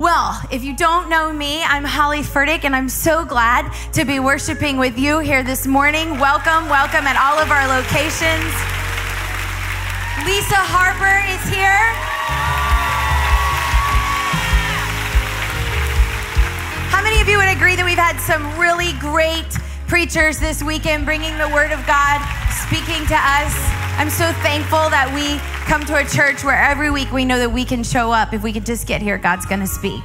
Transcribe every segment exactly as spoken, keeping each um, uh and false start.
Well, if you don't know me, I'm Holly Furtick, and I'm so glad to be worshiping with you here this morning. Welcome, welcome at all of our locations. Lisa Harper is here. How many of you would agree that we've had some really great preachers this weekend bringing the Word of God, speaking to us? I'm so thankful that we come to a church where every week we know that we can show up. If we could just get here, God's going to speak.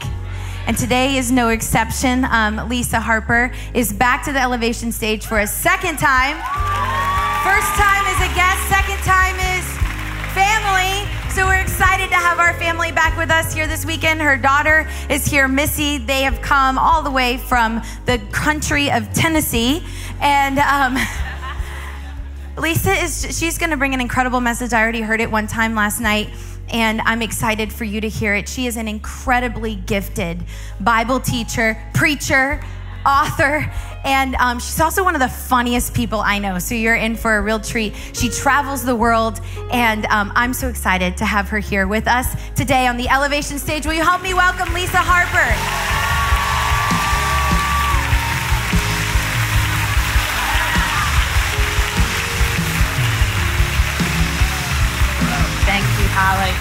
And today is no exception. Um, Lisa Harper is back to the Elevation stage for a second time. First time is a guest, second time is family. So we're excited to have our family back with us here this weekend. Her daughter is here, Missy. They have come all the way from the country of Tennessee. And um, Lisa is, she's gonna bring an incredible message. I already heard it one time last night, and I'm excited for you to hear it. She is an incredibly gifted Bible teacher, preacher, author, and um, she's also one of the funniest people I know, so you're in for a real treat. She travels the world, and um, I'm so excited to have her here with us today on the Elevation stage. Will you help me welcome Lisa Harper? Holly,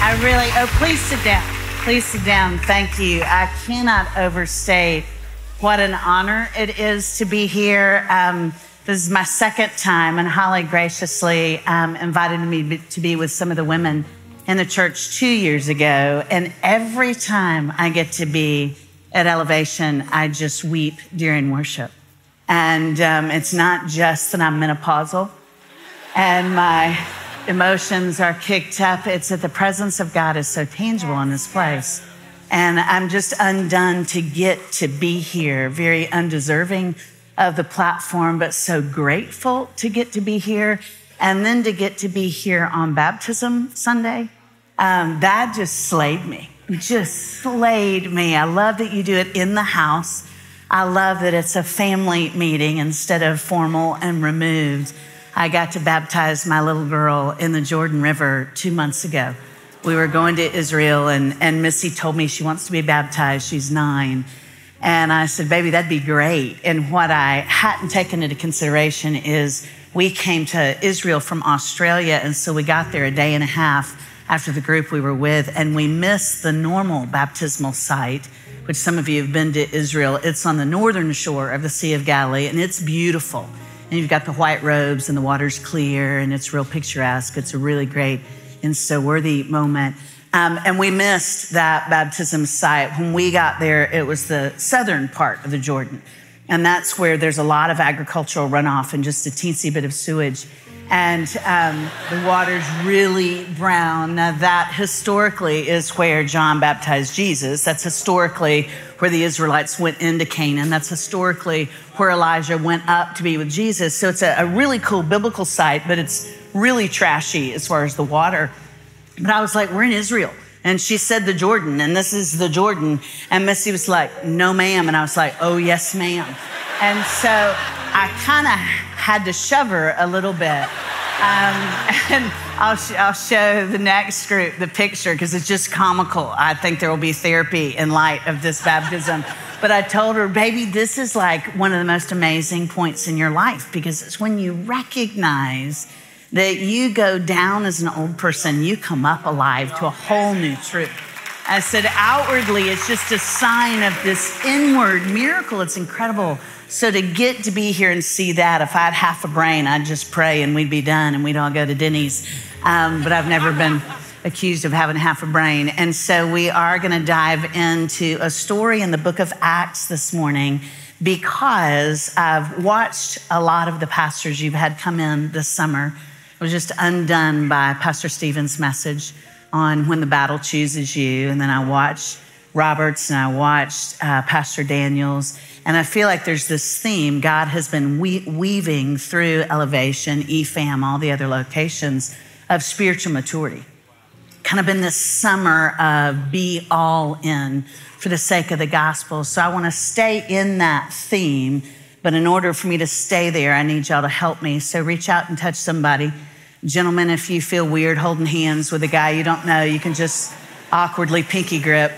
I really, oh, please sit down. Please sit down. Thank you. I cannot overstate what an honor it is to be here. Um, this is my second time, and Holly graciously um, invited me to be with some of the women in the church two years ago. And every time I get to be at Elevation, I just weep during worship. And um, it's not just that I'm menopausal and my emotions are kicked up. It's that the presence of God is so tangible in this place. And I'm just undone to get to be here, very undeserving of the platform, but so grateful to get to be here. And then to get to be here on Baptism Sunday, um, that just slayed me, just slayed me. I love that you do it in the house. I love that it's a family meeting instead of formal and removed. I got to baptize my little girl in the Jordan River two months ago. We were going to Israel, and, and Missy told me she wants to be baptized. She's nine. And I said, baby, that'd be great. And what I hadn't taken into consideration is we came to Israel from Australia, and so we got there a day and a half after the group we were with, and we missed the normal baptismal site, which some of you have been to Israel. It's on the northern shore of the Sea of Galilee, and it's beautiful. And you've got the white robes and the water's clear and it's real picturesque. It's a really great and so worthy moment. Um, and we missed that baptism site. When we got there, it was the southern part of the Jordan. And that's where there's a lot of agricultural runoff and just a teensy bit of sewage. And um, the water's really brown. Now that historically is where John baptized Jesus. That's historically where the Israelites went into Canaan. That's historically where Elijah went up to be with Jesus. So it's a, a really cool biblical site, but it's really trashy as far as the water. But I was like, we're in Israel. And she said the Jordan, and this is the Jordan. And Missy was like, no, ma'am. And I was like, oh, yes, ma'am. And so I kind of had to shove her a little bit. Um, and I'll, sh I'll show the next group the picture because it's just comical. I think there will be therapy in light of this baptism. But I told her, baby, this is like one of the most amazing points in your life because it's when you recognize that you go down as an old person, you come up alive to a whole new truth. I said, outwardly, it's just a sign of this inward miracle. It's incredible. So to get to be here and see that, if I had half a brain, I'd just pray and we'd be done and we'd all go to Denny's. Um, but I've never been accused of having half a brain. And so we are going to dive into a story in the book of Acts this morning because I've watched a lot of the pastors you've had come in this summer. I was just undone by Pastor Stephen's message on When the Battle Chooses You. And then I watched Roberts and I watched uh, Pastor Daniels. And I feel like there's this theme God has been we weaving through Elevation, E FAM, all the other locations of spiritual maturity. Kind of been this summer of be all in for the sake of the gospel. So I want to stay in that theme. But in order for me to stay there, I need y'all to help me. So reach out and touch somebody. Gentlemen, if you feel weird holding hands with a guy you don't know, you can just awkwardly pinky grip.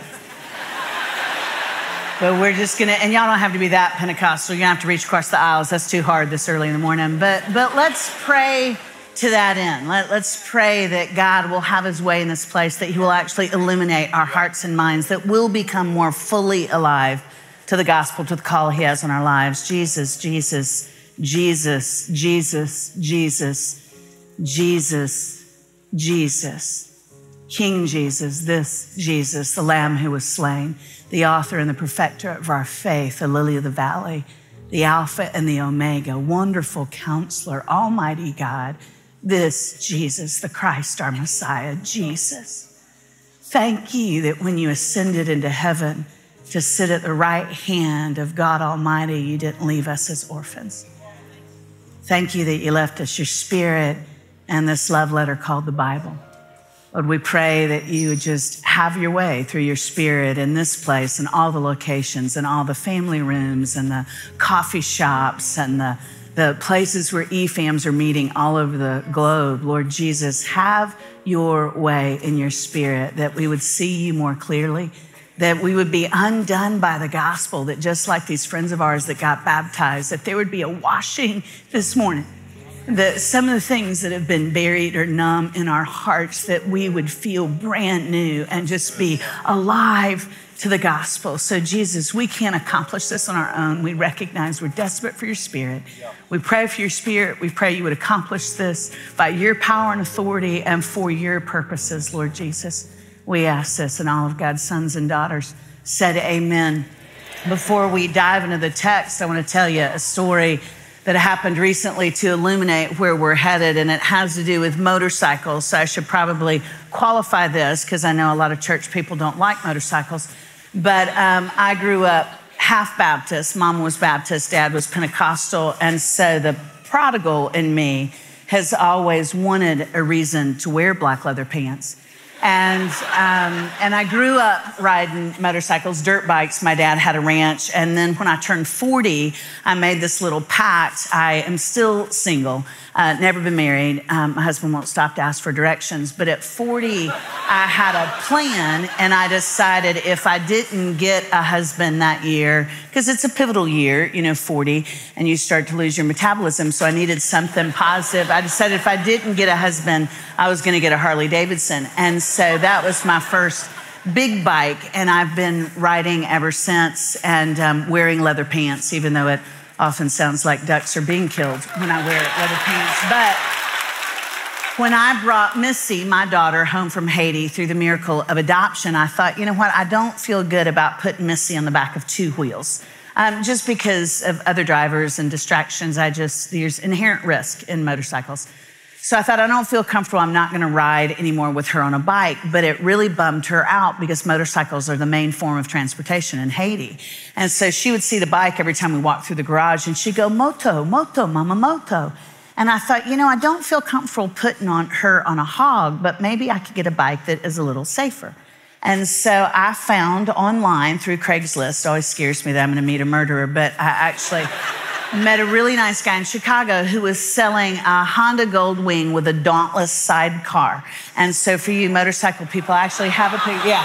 But we're just going to, and y'all don't have to be that Pentecostal. You're going to have to reach across the aisles. That's too hard this early in the morning. But but let's pray to that end. Let, let's pray that God will have his way in this place, that he will actually illuminate our hearts and minds, that we'll become more fully alive to the gospel, to the call he has on our lives. Jesus, Jesus, Jesus, Jesus, Jesus, Jesus, Jesus. King Jesus, this Jesus, the Lamb who was slain, the author and the perfecter of our faith, the lily of the valley, the Alpha and the Omega, wonderful counselor, almighty God, this Jesus, the Christ, our Messiah, Jesus. Thank you that when you ascended into heaven to sit at the right hand of God Almighty, you didn't leave us as orphans. Thank you that you left us your Spirit and this love letter called the Bible. Lord, we pray that you would just have your way through your Spirit in this place and all the locations and all the family rooms and the coffee shops and the, the places where E FAMs are meeting all over the globe. Lord Jesus, have your way in your Spirit, that we would see you more clearly, that we would be undone by the gospel, that just like these friends of ours that got baptized, that there would be a washing this morning. That some of the things that have been buried or numb in our hearts, that we would feel brand new and just be alive to the gospel. So Jesus, we can't accomplish this on our own. We recognize we're desperate for your Spirit. We pray for your Spirit. We pray you would accomplish this by your power and authority and for your purposes, Lord Jesus. We ask this, and all of God's sons and daughters said amen. Before we dive into the text, I want to tell you a story that happened recently to illuminate where we're headed, and it has to do with motorcycles. So I should probably qualify this because I know a lot of church people don't like motorcycles. But um, I grew up half Baptist. Mom was Baptist, Dad was Pentecostal. And so the prodigal in me has always wanted a reason to wear black leather pants. And um, and I grew up riding motorcycles, dirt bikes. My dad had a ranch. And then when I turned forty, I made this little pact. I am still single, uh, never been married. Um, my husband won't stop to ask for directions. But at forty, I had a plan. And I decided if I didn't get a husband that year, because it's a pivotal year, you know, forty, and you start to lose your metabolism. So I needed something positive. I decided if I didn't get a husband, I was going to get a Harley-Davidson. And so So that was my first big bike, and I've been riding ever since and um, wearing leather pants, even though it often sounds like ducks are being killed when I wear leather pants. But when I brought Missy, my daughter, home from Haiti through the miracle of adoption, I thought, you know what? I don't feel good about putting Missy on the back of two wheels. Um, just because of other drivers and distractions, I just, there's inherent risk in motorcycles. So I thought, I don't feel comfortable. I'm not going to ride anymore with her on a bike. But it really bummed her out because motorcycles are the main form of transportation in Haiti. And so she would see the bike every time we walked through the garage. And she'd go, moto, moto, mama, moto. And I thought, you know, I don't feel comfortable putting on her on a hog, but maybe I could get a bike that is a little safer. And so I found online through Craigslist, it always scares me that I'm going to meet a murderer, but I actually... met a really nice guy in Chicago who was selling a Honda Goldwing with a Dauntless sidecar. And so for you motorcycle people, I actually have a picture. Yeah.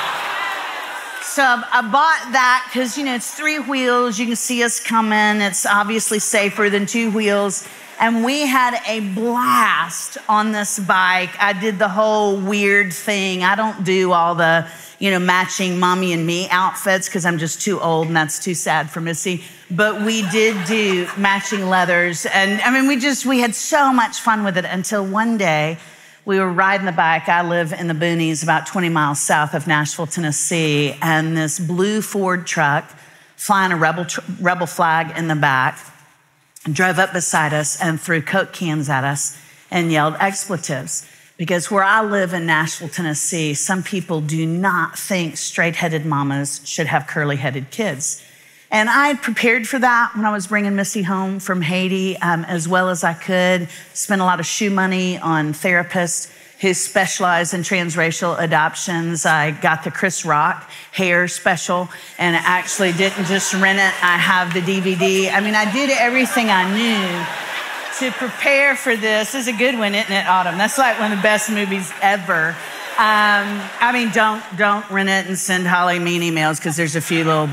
So I bought that because, you know, it's three wheels. You can see us coming. It's obviously safer than two wheels. And we had a blast on this bike. I did the whole weird thing. I don't do all the, you know, matching mommy and me outfits because I'm just too old and that's too sad for Missy. But we did do matching leathers. And I mean, we just, we had so much fun with it until one day we were riding the bike. I live in the boonies about twenty miles south of Nashville, Tennessee. And this blue Ford truck flying a rebel, tr- rebel flag in the back drove up beside us and threw Coke cans at us and yelled expletives. Because where I live in Nashville, Tennessee, some people do not think straight-headed mamas should have curly-headed kids. And I had prepared for that when I was bringing Missy home from Haiti um, as well as I could. Spent a lot of shoe money on therapists who specialize in transracial adoptions. I got the Chris Rock hair special and actually didn't just rent it. I have the D V D. I mean, I did everything I knew to prepare for this. This is a good one, isn't it, Autumn? That's like one of the best movies ever. Um, I mean, don't, don't rent it and send Holly mean emails because there's a few little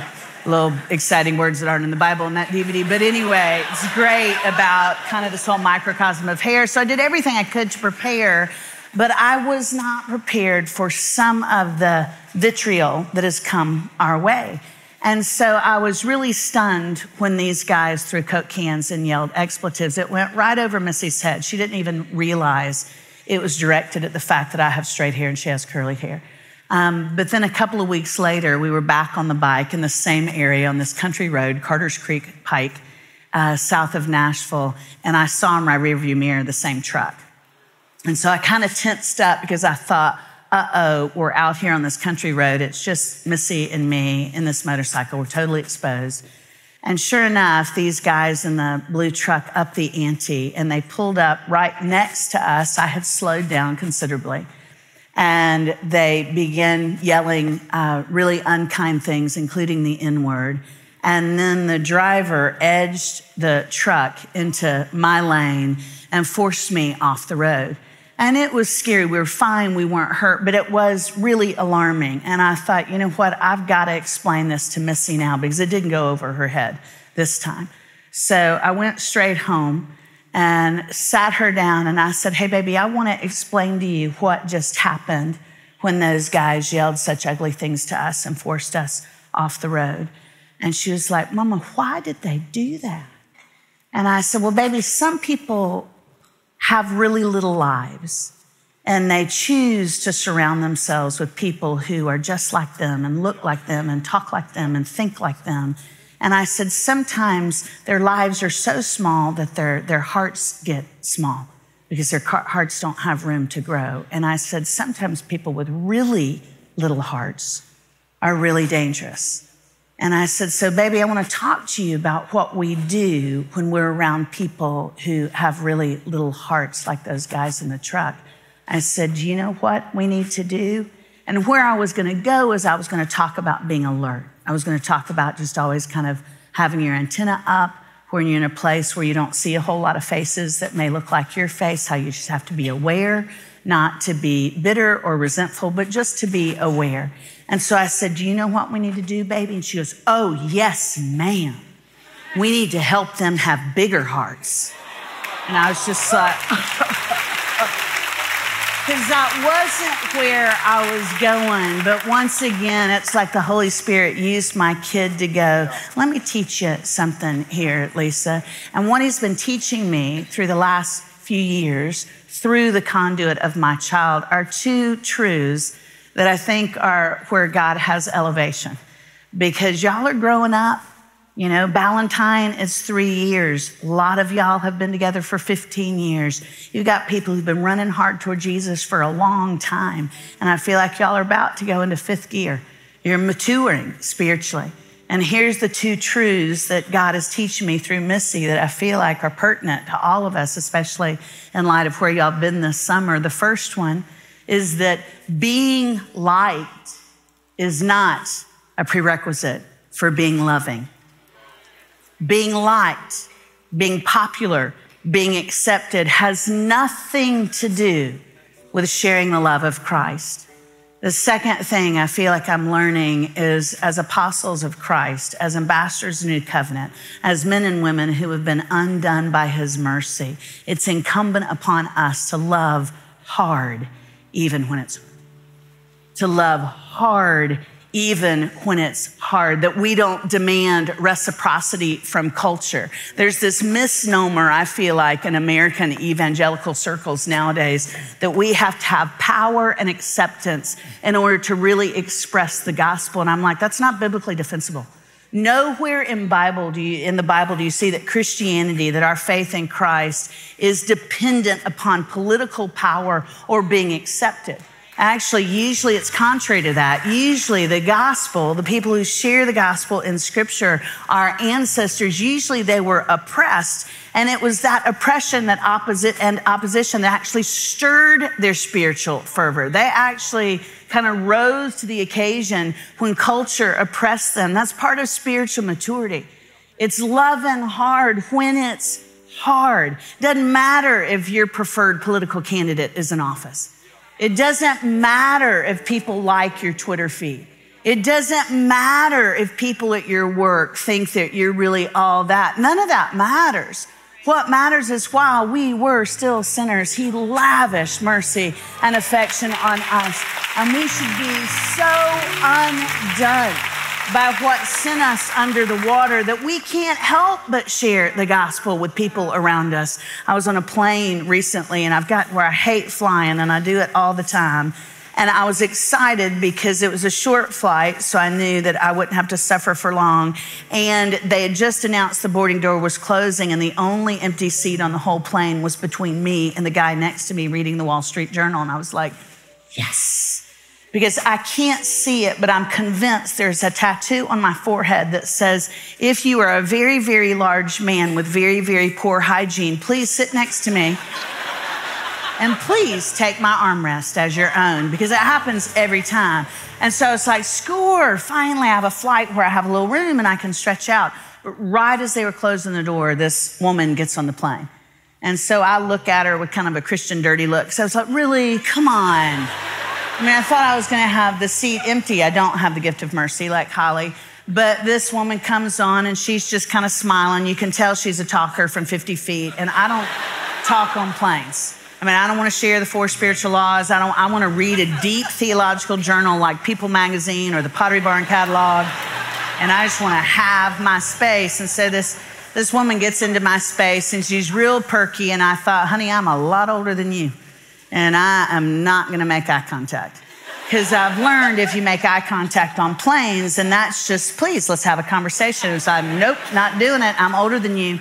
little exciting words that aren't in the Bible in that D V D. But anyway, it's great about kind of this whole microcosm of hair. So I did everything I could to prepare, but I was not prepared for some of the vitriol that has come our way. And so I was really stunned when these guys threw Coke cans and yelled expletives. It went right over Missy's head. She didn't even realize it was directed at the fact that I have straight hair and she has curly hair. Um, but then a couple of weeks later, we were back on the bike in the same area on this country road, Carter's Creek Pike, uh, south of Nashville. And I saw in my rearview mirror the same truck. And so I kind of tensed up because I thought, uh-oh, we're out here on this country road. It's just Missy and me in this motorcycle. We're totally exposed. And sure enough, these guys in the blue truck upped the ante, and they pulled up right next to us. I had slowed down considerably. And they began yelling uh, really unkind things, including the N-word. And then the driver edged the truck into my lane and forced me off the road. And it was scary. We were fine. We weren't hurt, but it was really alarming. And I thought, you know what? I've got to explain this to Missy now because it didn't go over her head this time. So I went straight home and sat her down. And I said, hey, baby, I want to explain to you what just happened when those guys yelled such ugly things to us and forced us off the road. And she was like, Mama, why did they do that? And I said, well, baby, some people have really little lives, and they choose to surround themselves with people who are just like them and look like them and talk like them and think like them. And I said, sometimes their lives are so small that their, their hearts get small because their hearts don't have room to grow. And I said, sometimes people with really little hearts are really dangerous. And I said, so baby, I want to talk to you about what we do when we're around people who have really little hearts like those guys in the truck. I said, do you know what we need to do? And where I was going to go is I was going to talk about being alert. I was going to talk about just always kind of having your antenna up when you're in a place where you don't see a whole lot of faces that may look like your face, how you just have to be aware, not to be bitter or resentful, but just to be aware. And so I said, do you know what we need to do, baby? And she goes, oh, yes, ma'am. We need to help them have bigger hearts. And I was just like, because that wasn't where I was going. But once again, it's like the Holy Spirit used my kid to go, let me teach you something here, Lisa. And what he's been teaching me through the last few years, through the conduit of my child, are two truths that I think are where God has elevation. Because y'all are growing up, you know, Ballantyne is three years. A lot of y'all have been together for fifteen years. You've got people who've been running hard toward Jesus for a long time. And I feel like y'all are about to go into fifth gear. You're maturing spiritually. And here's the two truths that God is teaching me through Missy that I feel like are pertinent to all of us, especially in light of where y'all have been this summer. The first one is that being liked is not a prerequisite for being loving. Being liked, being popular, being accepted has nothing to do with sharing the love of Christ. The second thing I feel like I'm learning is, as apostles of Christ, as ambassadors of the new covenant, as men and women who have been undone by his mercy, it's incumbent upon us to love hard, even when it's to love hard, even when it's hard, that we don't demand reciprocity from culture. There's this misnomer, I feel like, in American evangelical circles nowadays, that we have to have power and acceptance in order to really express the gospel. And I'm like, that's not biblically defensible. Nowhere in Bible do you, in the Bible do you see that Christianity, that our faith in Christ, is dependent upon political power or being accepted. Actually, usually it's contrary to that. Usually the gospel, the people who share the gospel in Scripture, our ancestors, usually they were oppressed. And it was that oppression that opposite and opposition that actually stirred their spiritual fervor. They actually kind of rose to the occasion when culture oppressed them. That's part of spiritual maturity. It's loving hard when it's hard. Doesn't matter if your preferred political candidate is in office. It doesn't matter if people like your Twitter feed. It doesn't matter if people at your work think that you're really all that. None of that matters. What matters is while we were still sinners, he lavished mercy and affection on us. And we should be so undone by what sent us under the water that we can't help but share the gospel with people around us. I was on a plane recently, and I've gotten where I hate flying, and I do it all the time. And I was excited because it was a short flight, so I knew that I wouldn't have to suffer for long. And they had just announced the boarding door was closing, and the only empty seat on the whole plane was between me and the guy next to me reading the Wall Street Journal. And I was like, yes. Because I can't see it, but I'm convinced there's a tattoo on my forehead that says, if you are a very, very large man with very, very poor hygiene, please sit next to me. And please take my armrest as your own, because it happens every time. And so it's like, score, finally I have a flight where I have a little room and I can stretch out. But right as they were closing the door, this woman gets on the plane. And so I look at her with kind of a Christian dirty look. So I was like, really? Come on. I mean, I thought I was going to have the seat empty. I don't have the gift of mercy like Holly. But this woman comes on, and she's just kind of smiling. You can tell she's a talker from fifty feet. And I don't talk on planes. I mean, I don't want to share the four spiritual laws. I don't. I want to read a deep theological journal like People Magazine or the Pottery Barn Catalog. And I just want to have my space. And so this, this woman gets into my space, and she's real perky. And I thought, honey, I'm a lot older than you. And I am not going to make eye contact, because I've learned if you make eye contact on planes, and that's just, please, let's have a conversation. So I'm, nope, not doing it. I'm older than you.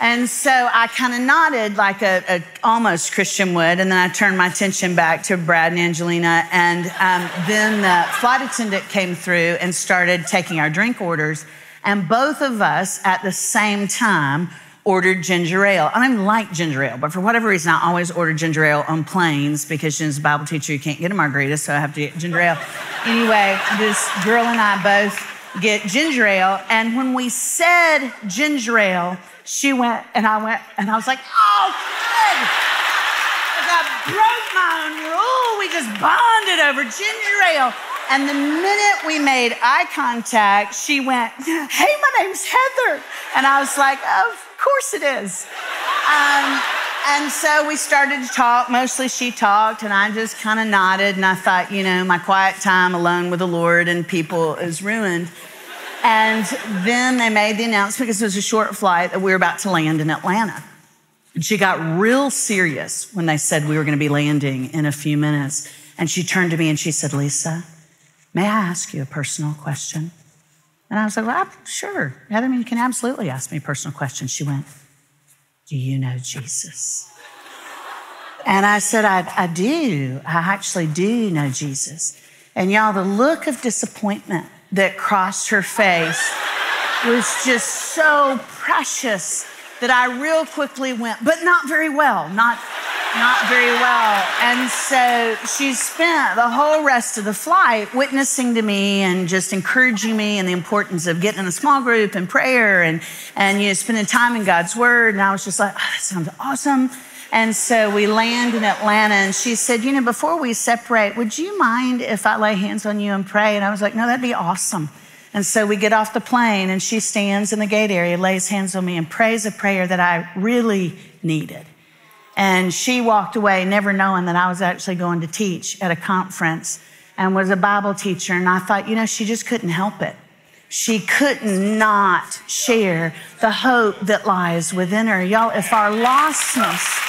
And so I kind of nodded like a, a almost Christian would, and then I turned my attention back to Brad and Angelina, and um, then the flight attendant came through and started taking our drink orders, and both of us at the same time ordered ginger ale. I don't even like ginger ale, but for whatever reason, I always order ginger ale on planes because she's a Bible teacher, you can't get a margarita, so I have to get ginger ale. Anyway, this girl and I both get ginger ale, and when we said ginger ale, she went, and I went, and I was like, oh, good! Because I broke my own rule. We just bonded over ginger ale. And the minute we made eye contact, she went, hey, my name's Heather. And I was like, oh, of course it is. Um, and so we started to talk. Mostly she talked, and I just kind of nodded, and I thought, you know, my quiet time alone with the Lord and people is ruined. And then they made the announcement, because it was a short flight, that we were about to land in Atlanta. And she got real serious when they said we were going to be landing in a few minutes. And she turned to me and she said, Lisa, may I ask you a personal question? And I was like, well, I'm sure. Heather, I mean, you can absolutely ask me personal questions. She went, do you know Jesus? And I said, I, I do. I actually do know Jesus. And y'all, the look of disappointment that crossed her face was just so precious that I real quickly went, but not very well, not, not very well. And so she spent the whole rest of the flight witnessing to me and just encouraging me and the importance of getting in a small group and prayer and, and you know, spending time in God's word. And I was just like, oh, that sounds awesome. And so we land in Atlanta, and she said, you know, before we separate, would you mind if I lay hands on you and pray? And I was like, no, that'd be awesome. And so we get off the plane, and she stands in the gate area, lays hands on me, and prays a prayer that I really needed. And she walked away never knowing that I was actually going to teach at a conference and was a Bible teacher. And I thought, you know, she just couldn't help it. She couldn't not share the hope that lies within her. Y'all, if our lostness...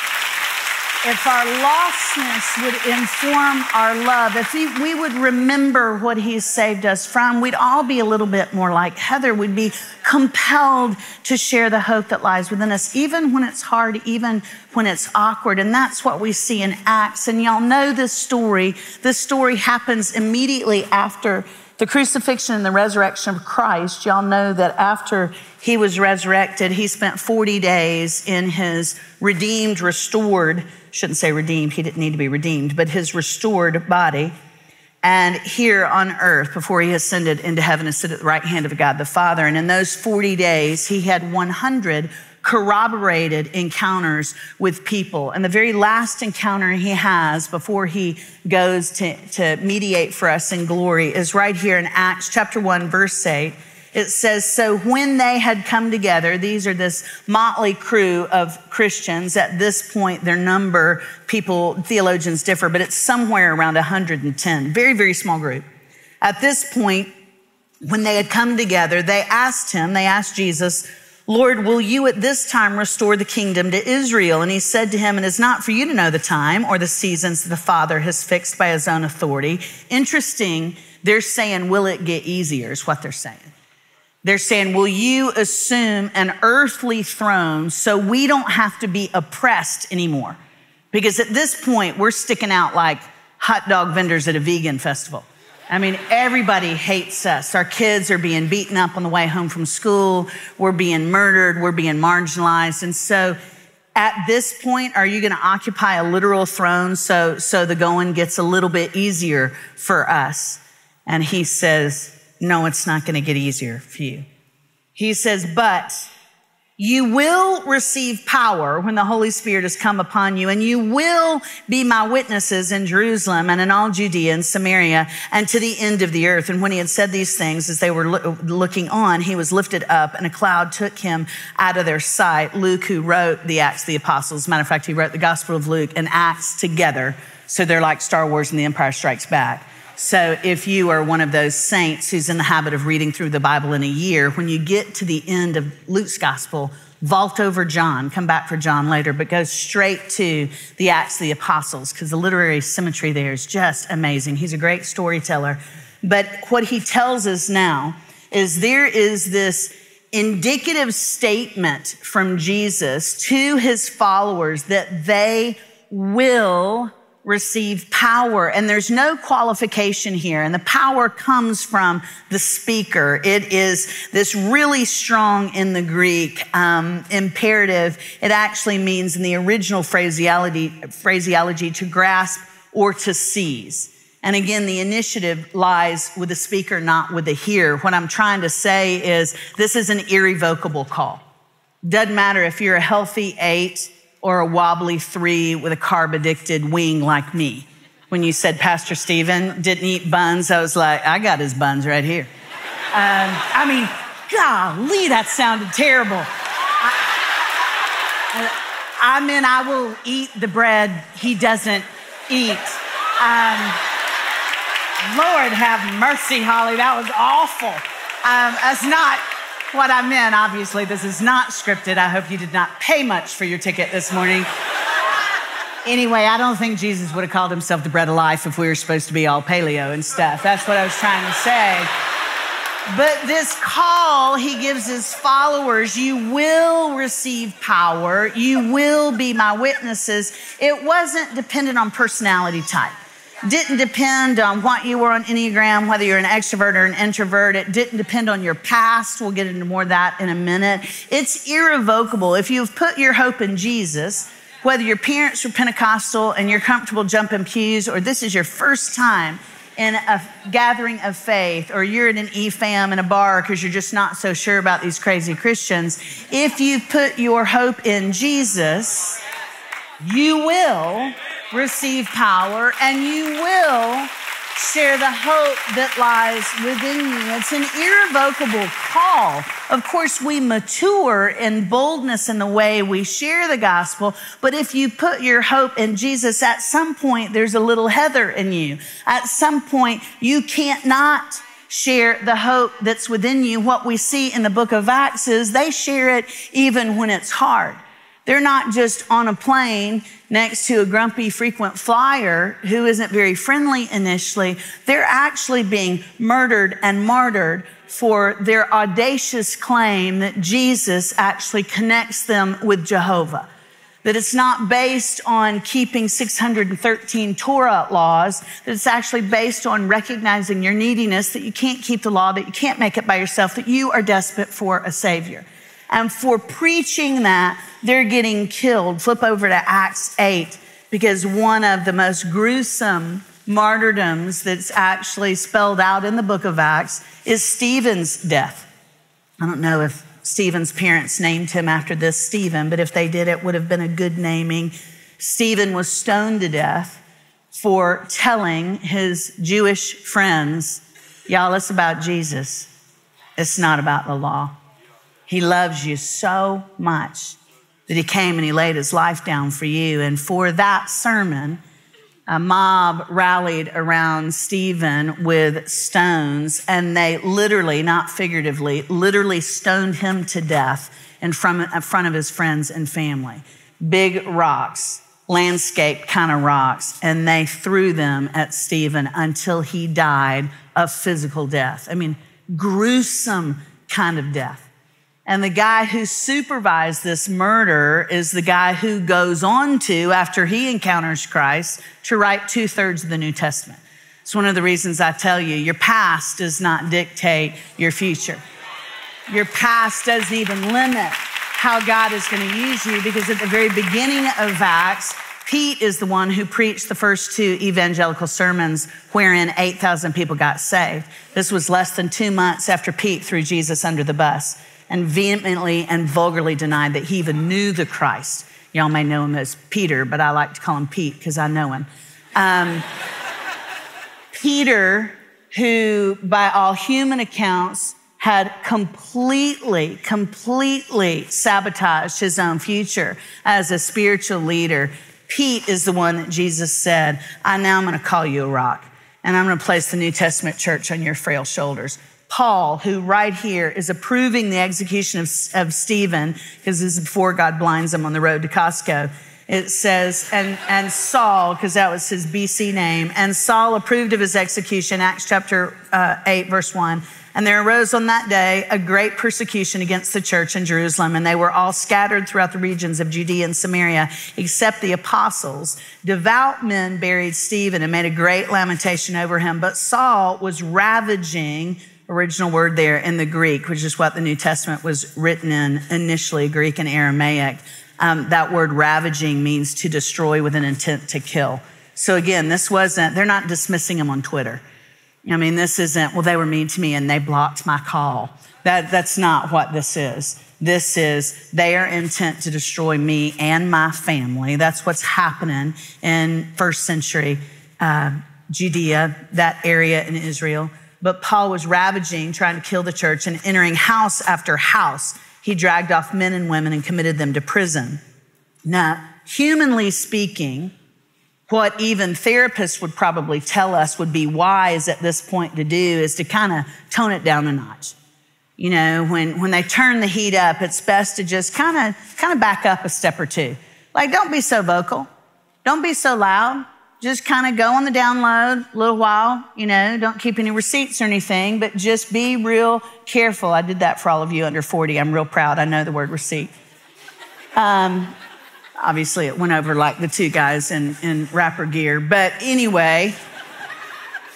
If our lostness would inform our love, if he, we would remember what he saved us from, we'd all be a little bit more like Heather. We'd be compelled to share the hope that lies within us, even when it's hard, even when it's awkward. And that's what we see in Acts. And y'all know this story. This story happens immediately after the crucifixion and the resurrection of Christ. Y'all know that after he was resurrected, he spent forty days in his redeemed, restored, shouldn't say redeemed, he didn't need to be redeemed, but his restored body. And here on earth, before he ascended into heaven and stood at the right hand of God the Father. And in those forty days, he had 100 corroborated encounters with people. And the very last encounter he has before he goes to, to mediate for us in glory is right here in Acts chapter one, verse eight. It says, so when they had come together, these are this motley crew of Christians. At this point, their number, people, theologians differ, but it's somewhere around one hundred ten. Very, very small group. At this point, when they had come together, they asked him, they asked Jesus, Lord, will you at this time restore the kingdom to Israel? And he said to him, it is not for you to know the time or the seasons that the Father has fixed by his own authority. Interesting, they're saying, will it get easier is what they're saying. They're saying, will you assume an earthly throne so we don't have to be oppressed anymore? Because at this point, we're sticking out like hot dog vendors at a vegan festival. I mean, everybody hates us. Our kids are being beaten up on the way home from school. We're being murdered. We're being marginalized. And so at this point, are you going to occupy a literal throne so, so the going gets a little bit easier for us? And he says, no, it's not going to get easier for you. He says, but you will receive power when the Holy Spirit has come upon you, and you will be my witnesses in Jerusalem and in all Judea and Samaria and to the end of the earth. And when he had said these things, as they were lo- looking on, he was lifted up and a cloud took him out of their sight. Luke, who wrote the Acts of the Apostles, as a matter of fact, he wrote the Gospel of Luke and Acts together. So they're like Star Wars and The Empire Strikes Back. So if you are one of those saints who's in the habit of reading through the Bible in a year, when you get to the end of Luke's gospel, vault over John, come back for John later, but go straight to the Acts of the Apostles because the literary symmetry there is just amazing. He's a great storyteller. But what he tells us now is there is this indicative statement from Jesus to his followers that they will receive power, and there's no qualification here. And the power comes from the speaker. It is this really strong in the Greek um, imperative. It actually means in the original phraseology, phraseology to grasp or to seize. And again, the initiative lies with the speaker, not with the hearer. What I'm trying to say is this is an irrevocable call. Doesn't matter if you're a healthy eight or a wobbly three with a carb-addicted wing like me. When you said Pastor Stephen didn't eat buns, I was like, I got his buns right here. Um, I mean, golly, that sounded terrible. I, I mean, I will eat the bread he doesn't eat. Um, Lord have mercy, Holly, that was awful. Um, that's not what I meant. Obviously, this is not scripted. I hope you did not pay much for your ticket this morning. Anyway, I don't think Jesus would have called himself the bread of life if we were supposed to be all paleo and stuff. That's what I was trying to say. But this call he gives his followers, you will receive power. You will be my witnesses. It wasn't dependent on personality type. Didn't depend on what you were on Enneagram, whether you're an extrovert or an introvert. It didn't depend on your past. We'll get into more of that in a minute. It's irrevocable. If you've put your hope in Jesus, whether your parents were Pentecostal and you're comfortable jumping pews, or this is your first time in a gathering of faith, or you're in an E FAM in a bar because you're just not so sure about these crazy Christians, if you've put your hope in Jesus, you will receive power, and you will share the hope that lies within you. It's an irrevocable call. Of course, we mature in boldness in the way we share the gospel, but if you put your hope in Jesus, at some point, there's a little Heather in you. At some point, you can't not share the hope that's within you. What we see in the book of Acts is they share it even when it's hard. They're not just on a plane next to a grumpy frequent flyer who isn't very friendly initially. They're actually being murdered and martyred for their audacious claim that Jesus actually connects them with Jehovah. That it's not based on keeping six hundred thirteen Torah laws, that it's actually based on recognizing your neediness, that you can't keep the law, that you can't make it by yourself, that you are desperate for a savior. And for preaching that, they're getting killed. Flip over to Acts eight, because one of the most gruesome martyrdoms that's actually spelled out in the book of Acts is Stephen's death. I don't know if Stephen's parents named him after this Stephen, but if they did, it would have been a good naming. Stephen was stoned to death for telling his Jewish friends, y'all, it's about Jesus. It's not about the law. He loves you so much that he came and he laid his life down for you. And for that sermon, a mob rallied around Stephen with stones, and they literally, not figuratively, literally stoned him to death in front, in front of his friends and family. Big rocks, landscape kind of rocks, and they threw them at Stephen until he died of physical death. I mean, gruesome kind of death. And the guy who supervised this murder is the guy who goes on to, after he encounters Christ, to write two-thirds of the New Testament. It's one of the reasons I tell you, your past does not dictate your future. Your past doesn't even limit how God is going to use you, because at the very beginning of Acts, Pete is the one who preached the first two evangelical sermons wherein eight thousand people got saved. This was less than two months after Pete threw Jesus under the bus and vehemently and vulgarly denied that he even knew the Christ. Y'all may know him as Peter, but I like to call him Pete because I know him. Um, Peter, who by all human accounts had completely, completely sabotaged his own future as a spiritual leader. Pete is the one that Jesus said, I now I'm gonna call you a rock, and I'm gonna place the New Testament church on your frail shoulders. Paul, who right here is approving the execution of, of Stephen, because this is before God blinds him on the road to Costco. It says, and, and Saul, because that was his B C name, and Saul approved of his execution, Acts chapter uh, eight, verse one. And there arose on that day a great persecution against the church in Jerusalem, and they were all scattered throughout the regions of Judea and Samaria, except the apostles. Devout men buried Stephen and made a great lamentation over him, but Saul was ravaging original word there in the Greek, which is what the New Testament was written in initially, Greek and Aramaic. Um, that word ravaging means to destroy with an intent to kill. So again, this wasn't, they're not dismissing him on Twitter. I mean, this isn't, well, they were mean to me and they blocked my call. That, that's not what this is. This is, they are intent to destroy me and my family. That's what's happening in first century uh, Judea, that area in Israel. But Paul was ravaging, trying to kill the church, and entering house after house, he dragged off men and women and committed them to prison. Now, humanly speaking, what even therapists would probably tell us would be wise at this point to do is to kind of tone it down a notch. You know, when, when they turn the heat up, it's best to just kind of kind of back up a step or two. Like, don't be so vocal. Don't be so loud. Just kind of go on the download a little while, you know, don't keep any receipts or anything, but just be real careful. I did that for all of you under forty. I'm real proud. I know the word receipt. Um, obviously, it went over like the two guys in, in rapper gear. But anyway,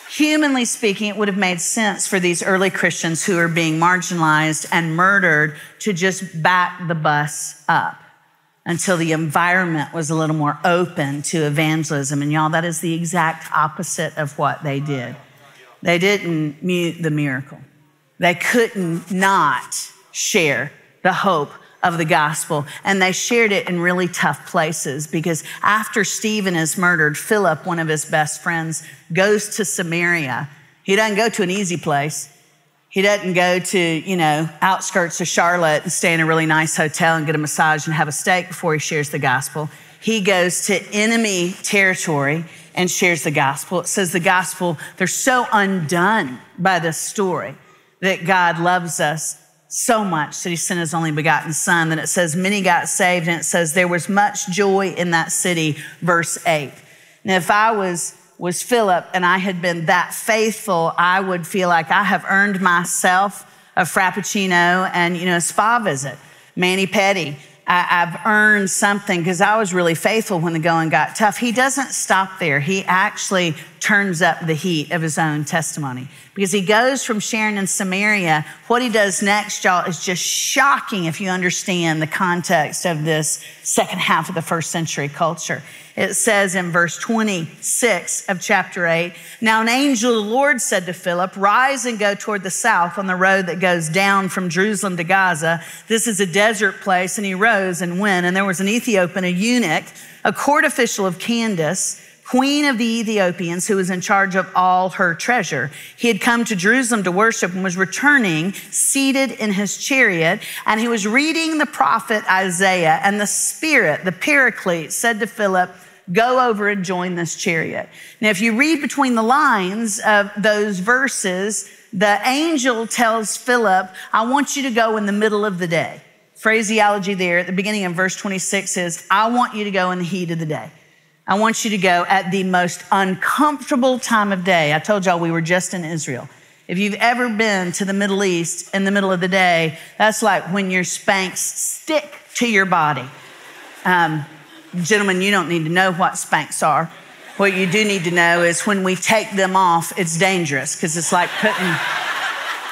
humanly speaking, it would have made sense for these early Christians who are being marginalized and murdered to just back the bus up until the environment was a little more open to evangelism. And y'all, that is the exact opposite of what they did. They didn't mute the miracle. They couldn't not share the hope of the gospel. And they shared it in really tough places, because after Stephen is murdered, Philip, one of his best friends, goes to Samaria. He doesn't go to an easy place. He doesn't go to, you know, outskirts of Charlotte and stay in a really nice hotel and get a massage and have a steak before he shares the gospel. He goes to enemy territory and shares the gospel. It says the gospel, they're so undone by this story that God loves us so much that he sent his only begotten son. Then it says many got saved, and it says there was much joy in that city, verse eight. Now, if I was was Philip and I had been that faithful, I would feel like I have earned myself a frappuccino and, you know, a spa visit, mani-pedi. I, I've earned something because I was really faithful when the going got tough. He doesn't stop there. He actually turns up the heat of his own testimony, because he goes from sharing in Samaria. What he does next, y'all, is just shocking if you understand the context of this second half of the first century culture. It says in verse twenty-six of chapter eight, now an angel of the Lord said to Philip, rise and go toward the south on the road that goes down from Jerusalem to Gaza. This is a desert place. And he rose and went. And there was an Ethiopian, a eunuch, a court official of Candace, queen of the Ethiopians, who was in charge of all her treasure. He had come to Jerusalem to worship and was returning, seated in his chariot, and he was reading the prophet Isaiah, and the Spirit, the Paraclete, said to Philip, go over and join this chariot. Now, if you read between the lines of those verses, the angel tells Philip, I want you to go in the middle of the day. Phraseology there at the beginning of verse twenty-six is, I want you to go in the heat of the day. I want you to go at the most uncomfortable time of day. I told y'all we were just in Israel. If you've ever been to the Middle East in the middle of the day, that's like when your Spanx stick to your body. Um, gentlemen, you don't need to know what Spanx are. What you do need to know is when we take them off, it's dangerous because it's like putting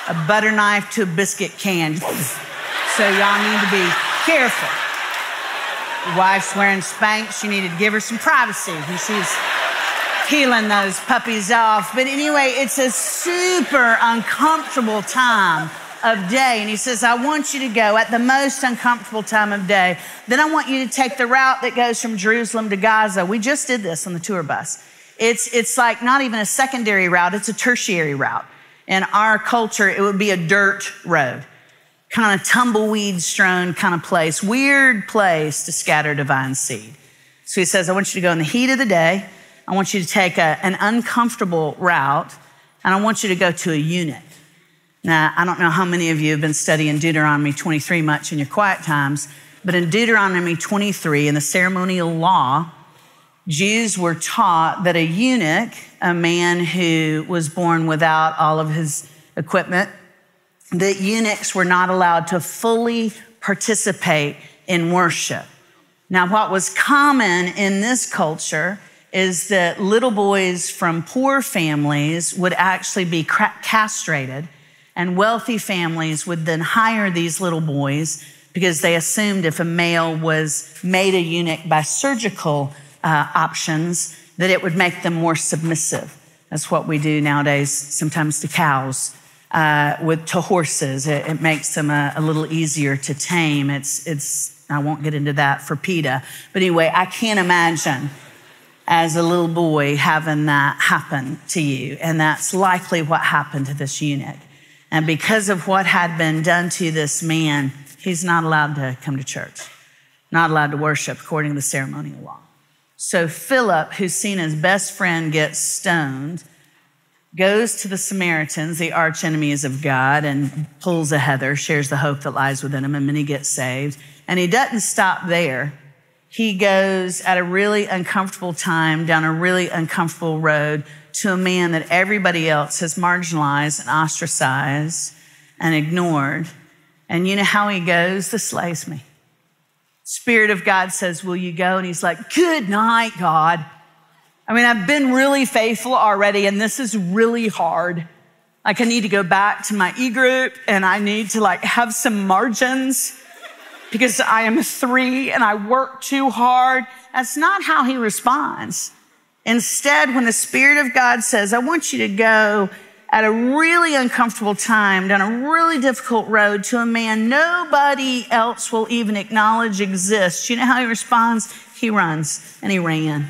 a butter knife to a biscuit can. So y'all need to be careful. Your wife's wearing Spanx. You needed to give her some privacy when she's peeling those puppies off. But anyway, it's a super uncomfortable time of day. And he says, I want you to go at the most uncomfortable time of day. Then I want you to take the route that goes from Jerusalem to Gaza. We just did this on the tour bus. It's, it's like not even a secondary route. It's a tertiary route. In our culture, it would be a dirt road. Kind of tumbleweed strewn kind of place, weird place to scatter divine seed. So he says, I want you to go in the heat of the day. I want you to take a, an uncomfortable route, and I want you to go to a eunuch. Now, I don't know how many of you have been studying Deuteronomy twenty-three much in your quiet times, but in Deuteronomy twenty-three, in the ceremonial law, Jews were taught that a eunuch, a man who was born without all of his equipment, that eunuchs were not allowed to fully participate in worship. Now, what was common in this culture is that little boys from poor families would actually be castrated, and wealthy families would then hire these little boys because they assumed if a male was made a eunuch by surgical uh, options, that it would make them more submissive. That's what we do nowadays, sometimes to cows. Uh, with to horses, it, it makes them a, a little easier to tame. It's, it's, I won't get into that for PETA. But anyway, I can't imagine as a little boy having that happen to you. And that's likely what happened to this eunuch. And because of what had been done to this man, he's not allowed to come to church, not allowed to worship according to the ceremonial law. So Philip, who's seen his best friend get stoned, goes to the Samaritans, the arch enemies of God, and pulls a Heather, shares the hope that lies within him, and many get saved. And he doesn't stop there. He goes at a really uncomfortable time down a really uncomfortable road to a man that everybody else has marginalized and ostracized and ignored. And you know how he goes? This slays me. Spirit of God says, will you go? And he's like, good night, God. I mean, I've been really faithful already, and this is really hard. Like, I need to go back to my e-group, and I need to, like, have some margins because I am three, and I work too hard. That's not how he responds. Instead, when the Spirit of God says, I want you to go at a really uncomfortable time, down a really difficult road to a man nobody else will even acknowledge exists, you know how he responds? He runs, and he ran.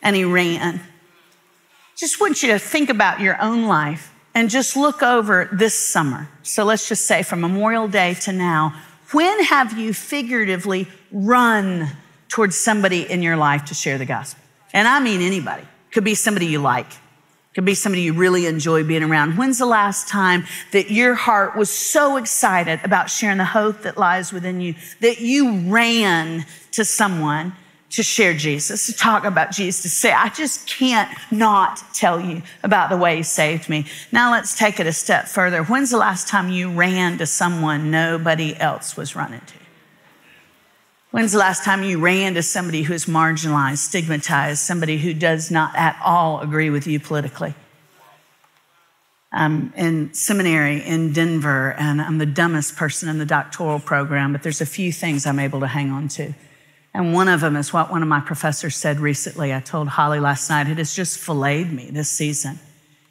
And he ran. Just want you to think about your own life and just look over this summer. So let's just say from Memorial Day to now, when have you figuratively run towards somebody in your life to share the gospel? And I mean anybody. Could be somebody you like. Could be somebody you really enjoy being around. When's the last time that your heart was so excited about sharing the hope that lies within you that you ran to someone to share Jesus, to talk about Jesus, to say, I just can't not tell you about the way he saved me. Now let's take it a step further. When's the last time you ran to someone nobody else was running to? When's the last time you ran to somebody who's marginalized, stigmatized, somebody who does not at all agree with you politically? I'm in seminary in Denver, and I'm the dumbest person in the doctoral program, but there's a few things I'm able to hang on to. And one of them is what one of my professors said recently. I told Holly last night, it has just filleted me this season.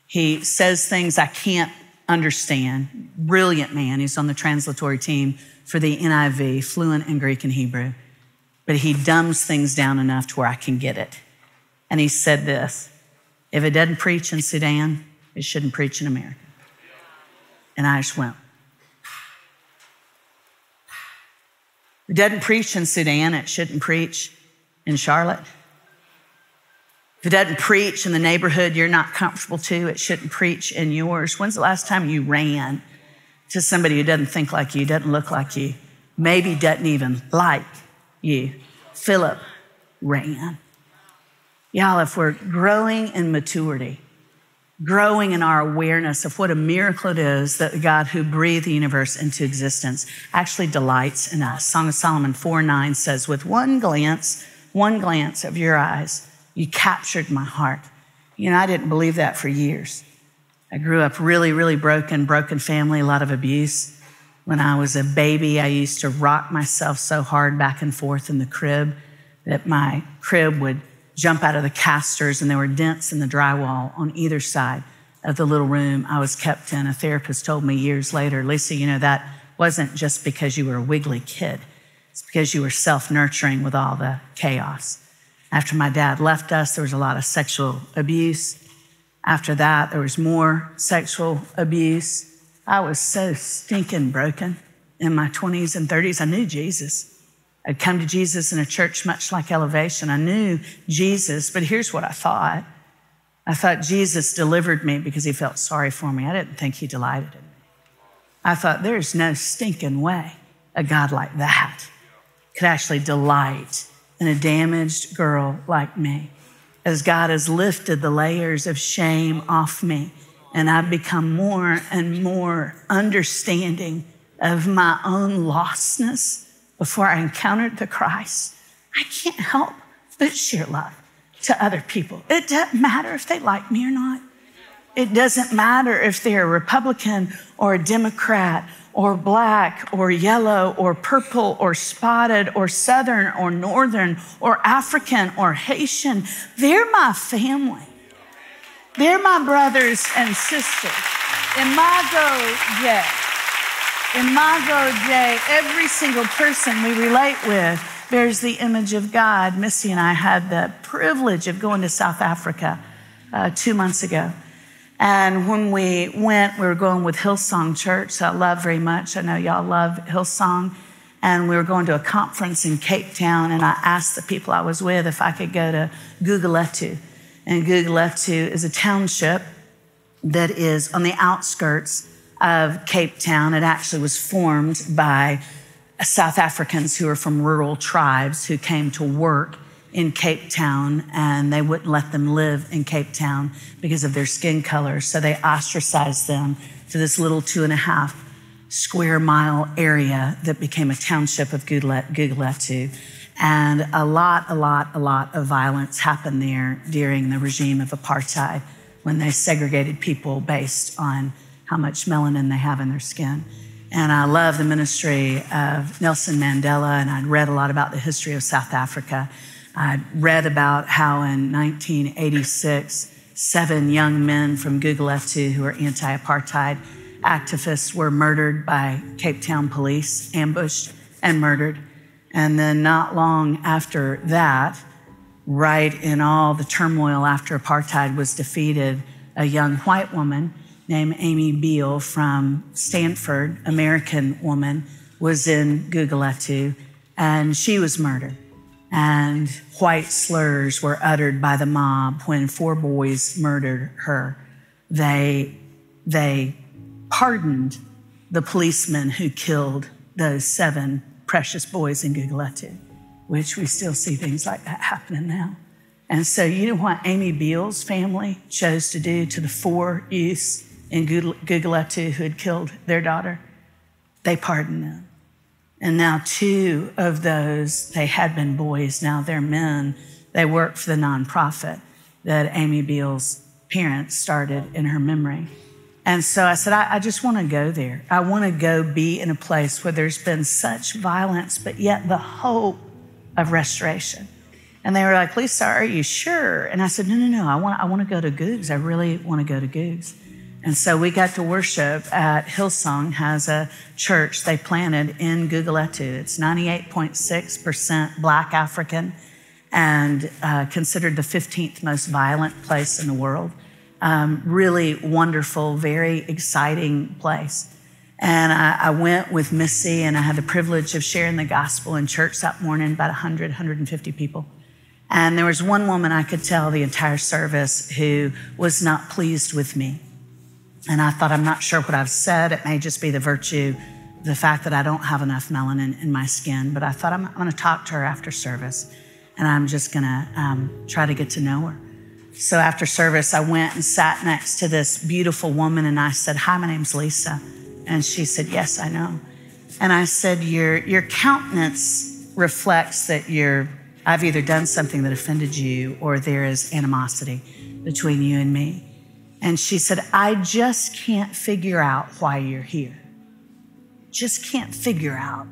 He says things I can't understand. Brilliant man. He's on the translatory team for the N I V, fluent in Greek and Hebrew. But he dumbs things down enough to where I can get it. And he said this, if it doesn't preach in Sudan, it shouldn't preach in America. And I just went. It doesn't preach in Sudan, it shouldn't preach in Charlotte. If it doesn't preach in the neighborhood you're not comfortable to, it shouldn't preach in yours. When's the last time you ran to somebody who doesn't think like you, doesn't look like you, maybe doesn't even like you? Philip ran. Y'all, if we're growing in maturity, growing in our awareness of what a miracle it is that the God who breathed the universe into existence actually delights in us. Song of Solomon four nine says, with one glance, one glance of your eyes, you captured my heart. You know, I didn't believe that for years. I grew up really, really broken, broken family, a lot of abuse. When I was a baby, I used to rock myself so hard back and forth in the crib that my crib would jump out of the casters, and there were dents in the drywall on either side of the little room I was kept in. A therapist told me years later, Lisa, you know, that wasn't just because you were a wiggly kid. It's because you were self-nurturing with all the chaos. After my dad left us, there was a lot of sexual abuse. After that, there was more sexual abuse. I was so stinking broken in my twenties and thirties. I knew Jesus. I'd come to Jesus in a church much like Elevation. I knew Jesus, but here's what I thought. I thought Jesus delivered me because he felt sorry for me. I didn't think he delighted in me. I thought there's no stinking way a God like that could actually delight in a damaged girl like me. As God has lifted the layers of shame off me, and I've become more and more understanding of my own lostness, before I encountered the Christ, I can't help but share love to other people. It doesn't matter if they like me or not. It doesn't matter if they're a Republican or a Democrat or black or yellow or purple or spotted or Southern or Northern or African or Haitian. They're my family. They're my brothers and sisters. And my go, yeah. In my go day, every single person we relate with bears the image of God. Missy and I had the privilege of going to South Africa uh, two months ago. And when we went, we were going with Hillsong Church, I love very much. I know y'all love Hillsong. And we were going to a conference in Cape Town, and I asked the people I was with if I could go to Gugulethu. And Gugulethu is a township that is on the outskirts of Cape Town. It actually was formed by South Africans who are from rural tribes who came to work in Cape Town, and they wouldn't let them live in Cape Town because of their skin color. So they ostracized them to this little two and a half square mile area that became a township of Gugulethu. And a lot, a lot, a lot of violence happened there during the regime of apartheid when they segregated people based on how much melanin they have in their skin. And I love the ministry of Nelson Mandela, and I'd read a lot about the history of South Africa. I'd read about how in nineteen eighty-six, seven young men from Gugulethu who are anti-apartheid activists were murdered by Cape Town police, ambushed and murdered. And then not long after that, right in all the turmoil after apartheid was defeated, a young white woman named Amy Beale from Stanford, American woman, was in Gugulethu, and she was murdered. And white slurs were uttered by the mob when four boys murdered her. They, they pardoned the policemen who killed those seven precious boys in Gugulethu, which we still see things like that happening now. And so you know what Amy Beale's family chose to do to the four youths in Gugulethu who had killed their daughter? They pardoned them. And now two of those, they had been boys, now they're men. They work for the nonprofit that Amy Beale's parents started in her memory. And so I said, I, I just wanna go there. I wanna go be in a place where there's been such violence, but yet the hope of restoration. And they were like, Lisa, are you sure? And I said, no, no, no, I want, I want to go to Goog's. I really want to go to Goog's. And so we got to worship at Hillsong, has a church they planted in Gugulethu. It's ninety-eight point six percent Black African and uh, considered the fifteenth most violent place in the world. Um, really wonderful, very exciting place. And I, I went with Missy, and I had the privilege of sharing the gospel in church that morning, about one hundred, one hundred fifty people. And there was one woman I could tell the entire service who was not pleased with me. And I thought, I'm not sure what I've said. It may just be the virtue, the fact that I don't have enough melanin in my skin. But I thought, I'm, I'm going to talk to her after service, and I'm just going to um, try to get to know her. So after service, I went and sat next to this beautiful woman, and I said, hi, my name's Lisa. And she said, yes, I know. And I said, your, your countenance reflects that you're, I've either done something that offended you or there is animosity between you and me. And she said, I just can't figure out why you're here. Just can't figure out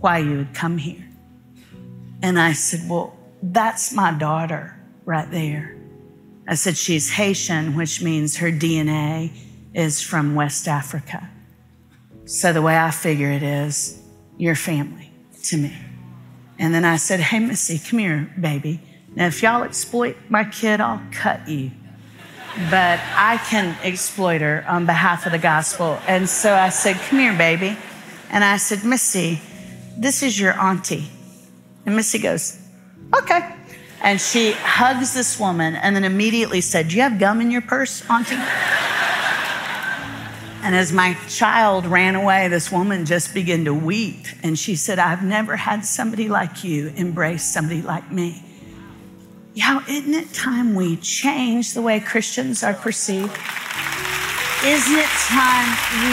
why you would come here. And I said, well, that's my daughter right there. I said, she's Haitian, which means her D N A is from West Africa. So the way I figure it is, you're family to me. And then I said, hey, Missy, come here, baby. Now, if y'all exploit my kid, I'll cut you. But I can exploit her on behalf of the gospel. And so I said, come here, baby. And I said, Missy, this is your auntie. And Missy goes, okay. And she hugs this woman and then immediately said, do you have gum in your purse, auntie? And as my child ran away, this woman just began to weep. And she said, I've never had somebody like you embrace somebody like me. Y'all, isn't it time we change the way Christians are perceived? Isn't it time we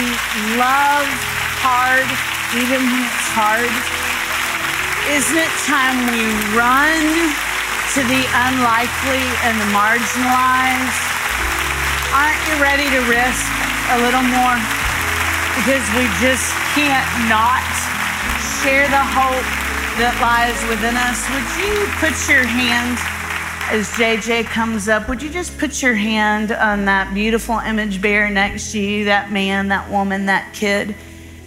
love hard, even when it's hard? Isn't it time we run to the unlikely and the marginalized? Aren't you ready to risk a little more? Because we just can't not share the hope that lies within us. Would you put your hand... as J J comes up, would you just put your hand on that beautiful image bearer next to you, that man, that woman, that kid?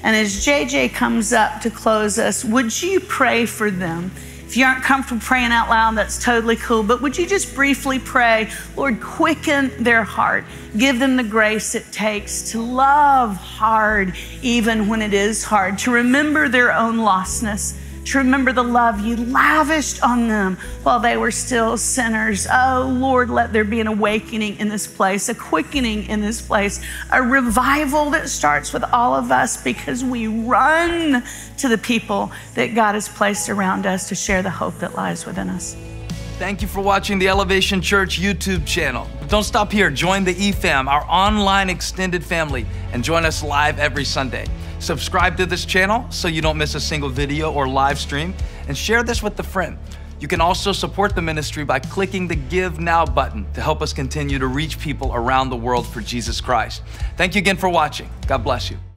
And as J J comes up to close us, would you pray for them? If you aren't comfortable praying out loud, that's totally cool. But would you just briefly pray, Lord, quicken their heart. Give them the grace it takes to love hard, even when it is hard, to remember their own lostness, to remember the love you lavished on them while they were still sinners. Oh, Lord, let there be an awakening in this place, a quickening in this place, a revival that starts with all of us because we run to the people that God has placed around us to share the hope that lies within us. Thank you for watching the Elevation Church YouTube channel. But don't stop here. Join the E FAM, our online extended family, and join us live every Sunday. Subscribe to this channel so you don't miss a single video or live stream, and share this with a friend. You can also support the ministry by clicking the Give Now button to help us continue to reach people around the world for Jesus Christ. Thank you again for watching. God bless you.